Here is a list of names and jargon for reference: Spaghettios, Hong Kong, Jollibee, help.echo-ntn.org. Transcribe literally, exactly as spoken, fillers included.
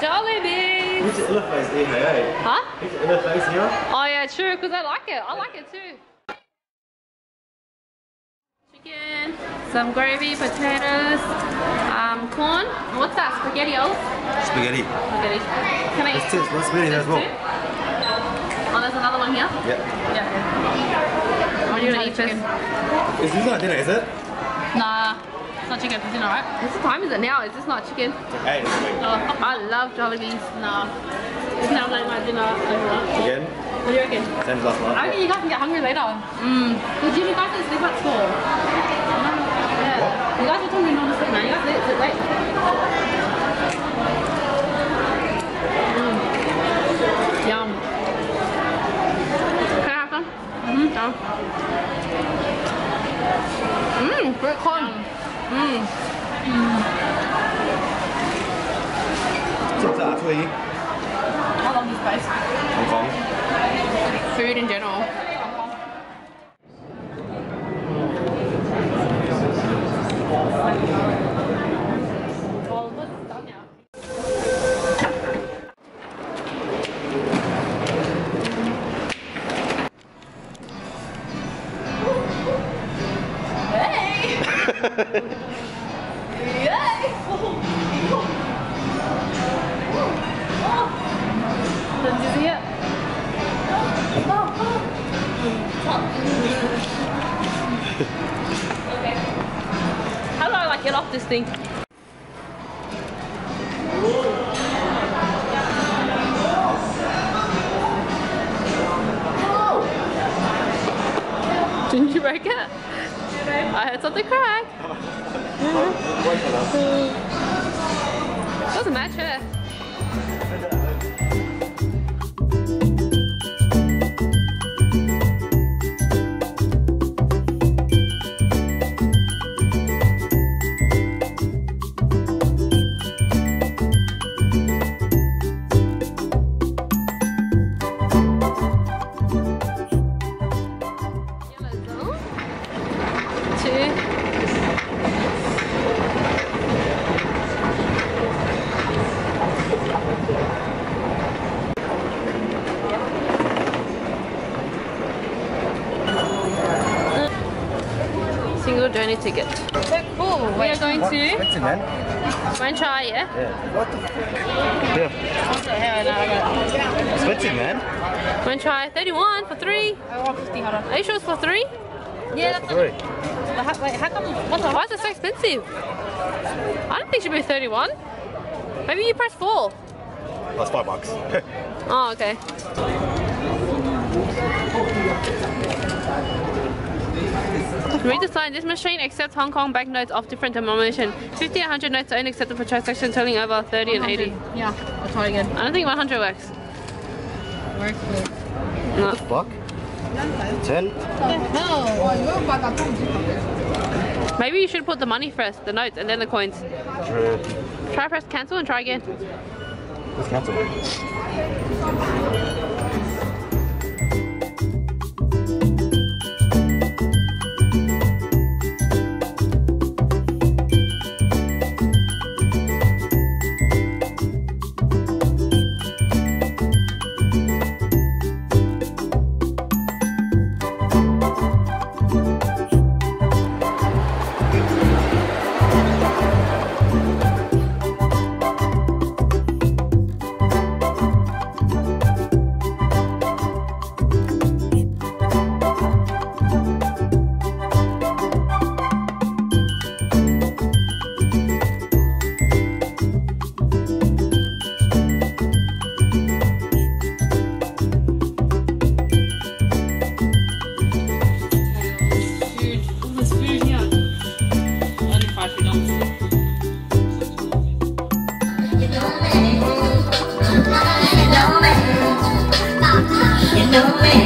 Jollibee! It's an interface here, eh? Huh? It's an interface here. Oh yeah, true, because I like it. I like it too. Chicken, some gravy, potatoes, um, corn. What's that? Spaghettios? Spaghetti. Spaghetti. Can I eat? That's spaghetti as well. Oh, there's another one here? Yep. Yeah. What are you going to eat first? Is this not dinner, is it? Nah. It's not chicken for dinner, right? What time is it now? Is this not chicken? Hey, oh, I love Jollibees. Nah. It's now like my dinner over. Again? What do you reckon? Same as last night. I mean, you guys can get hungry later. Mm. Did you guys sleep at four? Yeah. You guys are talking normal sleep now. You guys sleep late. late. Mm. Yum. Can I have some? Mm-hmm. Yum. Mmm, great corn. Yum. Mmm. What's that for you? I love this place. Hong Kong. Food in general. Hong Kong. Well, what's done now? Hey! Get off this thing. Didn't you break it? I heard something crack. Doesn't match her. Journey ticket. So cool. We are going what? to Spaghettios, yeah? Yeah. What the fuck? Yeah. Spaghettios, man. Spaghettios, thirty-one for three. I want fifty. Are you sure it's for three? Yeah, yeah that's for three. Like, wait, how come? What's Why is it so expensive? I don't think it should be thirty-one. Maybe you press four. That's five bucks. Oh, okay. Read the sign. This machine accepts Hong Kong banknotes of different denomination. fifty and one hundred notes are only accepted for transactions totaling over thirty and eighty. Yeah, that's not again. I don't think one hundred works. Works with. No. What the fuck? ten? No. Maybe you should put the money first, the notes, and then the coins. True. Try press cancel and try again. Let's cancel. no way.